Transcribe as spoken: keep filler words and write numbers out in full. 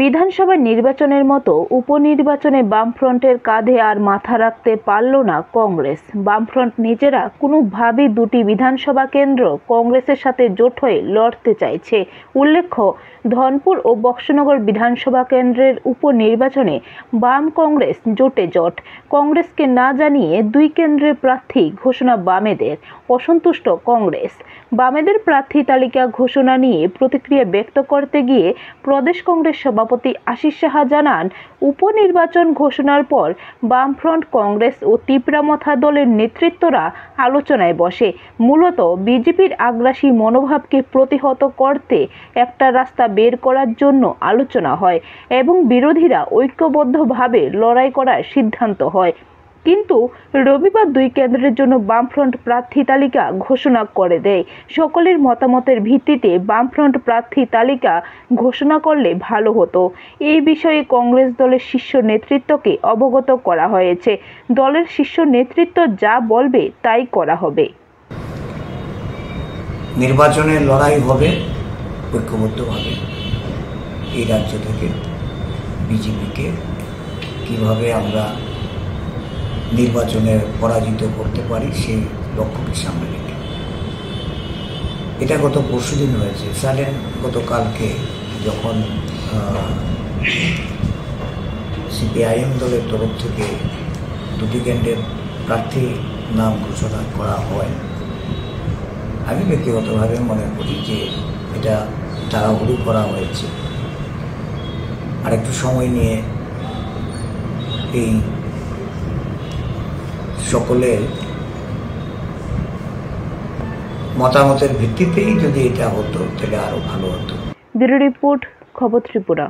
বিধানসভা নির্বাচনের মতো উপনির্বাচনে বামফ্রন্টের কাঁধে আর মাথা রাখতে পারল না কংগ্রেস। বামফ্রন্ট নিজেরা কোনোভাবেই দুটি বিধানসভা কেন্দ্র কংগ্রেসের সাথে জোট হয়ে লড়তে চাইছে। উল্লেখ্য, ধনপুর ও বক্সনগর বিধানসভা কেন্দ্রের উপনির্বাচনে বাম কংগ্রেস জোটে জোট। কংগ্রেসকে না জানিয়ে দুই কেন্দ্রের প্রার্থী ঘোষণা বামেদের, অসন্তুষ্ট কংগ্রেস। বামেদের প্রার্থী তালিকা ঘোষণা নিয়ে প্রতিক্রিয়া ব্যক্ত করতে গিয়ে প্রদেশ কংগ্রেস সভাপতি আশিস সাহা জানান, উপনির্বাচন ঘোষণার পর বামফ্রন্ট, কংগ্রেস ও তীব্রামথা দলের নেতৃত্বরা আলোচনায় বসে। মূলত বিজেপির আগ্রাসী মনোভাবকে প্রতিহত করতে একটা রাস্তা বের করার জন্য আলোচনা হয় এবং বিরোধীরা ঐক্যবদ্ধভাবে লড়াই করার সিদ্ধান্ত হয়। কিন্তু রবিবার দুই কেন্দ্রের জন্য বামফ্রন্ট প্রার্থী তালিকা ঘোষণা করে দেয়। সকলের মতামতের ভিত্তিতে বামফ্রন্ট প্রার্থী তালিকা ঘোষণা করলে ভালো হতো। এই বিষয়ে কংগ্রেস দলের শীর্ষ নেতৃত্বকে অবগত করা হয়েছে। দলের শীর্ষ নেতৃত্ব যা বলবে তাই করা হবে। নির্বাচনের লড়াই হবে ঐক্যবদ্ধভাবে। এই রাজ্য থেকে বিজেপিকে কীভাবে আমরা নির্বাচনে পরাজিত করতে পারি সেই লক্ষ্যকে সামনে রেখে। এটা গত পরশু দিন হয়েছে। সাডেন গতকালকে যখন সিপিআইএম দলের তরফ থেকে দুটি কেন্দ্রের প্রার্থী নাম ঘোষণা করা হয়, আমি ব্যক্তিগতভাবে মনে করি যে এটা তাড়াহুড়ো করা হয়েছে। আর একটু সময় নিয়ে এই সকলের মতামতের ভিত্তিতেই যদি এটা হতো তাহলে আরো ভালো হতো। ব্যুরো রিপোর্ট, খবর ত্রিপুরা।